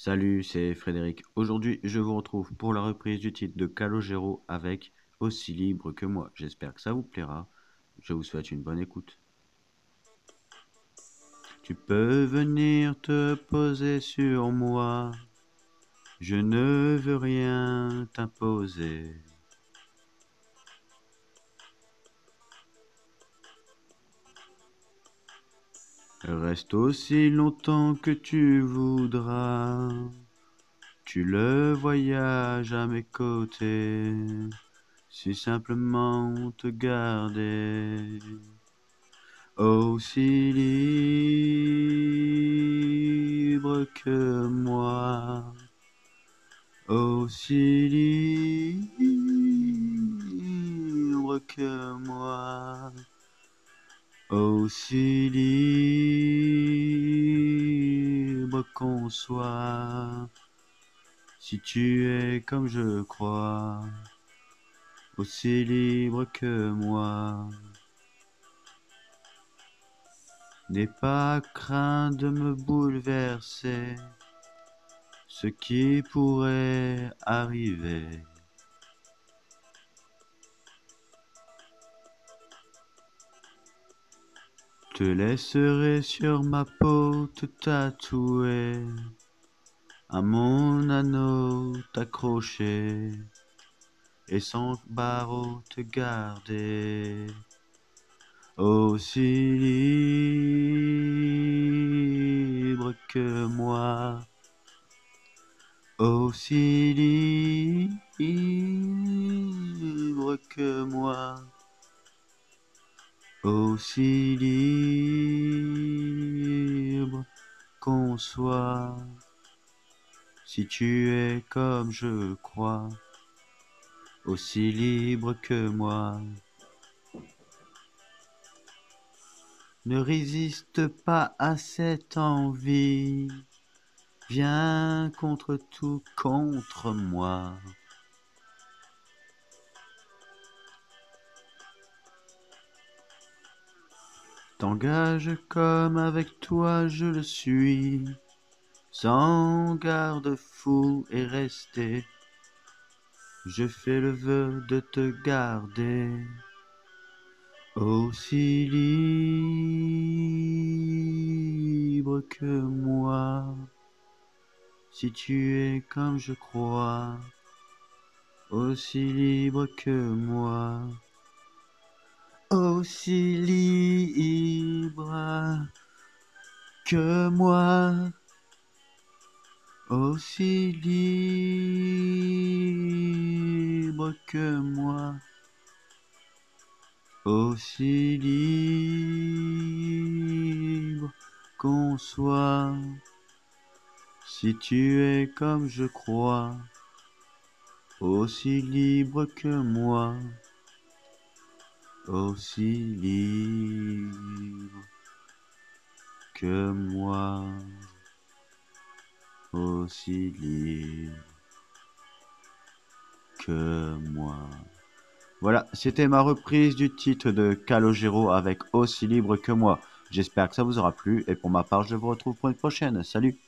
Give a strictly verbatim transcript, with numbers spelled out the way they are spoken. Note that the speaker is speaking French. Salut, c'est Frédéric. Aujourd'hui, je vous retrouve pour la reprise du titre de Calogero avec Aussi Libre Que Moi. J'espère que ça vous plaira. Je vous souhaite une bonne écoute. Tu peux venir te poser sur moi. Je ne veux rien t'imposer. Reste aussi longtemps que tu voudras, tu le voyages à mes côtés, si simplement te garder, aussi libre que moi, aussi libre que moi. Aussi libre qu'on soit, si tu es comme je crois, aussi libre que moi. N'aie pas craint de me bouleverser, ce qui pourrait arriver. Je te laisserai sur ma peau te tatouer, à mon anneau t'accrocher, et sans barreau te garder, aussi libre que moi, aussi libre que moi. Aussi libre qu'on soit, si tu es comme je crois, aussi libre que moi. Ne résiste pas à cette envie, viens contre tout, contre moi. T'engage comme avec toi je le suis, sans garde-fou et rester. Je fais le vœu de te garder, aussi libre que moi, si tu es comme je crois, aussi libre que moi. Aussi libre que moi, aussi libre que moi, aussi libre qu'on soit, si tu es comme je crois, aussi libre que moi. Aussi libre que moi, aussi libre que moi. Voilà, c'était ma reprise du titre de Calogero avec Aussi Libre que Moi. J'espère que ça vous aura plu et pour ma part, je vous retrouve pour une prochaine. Salut!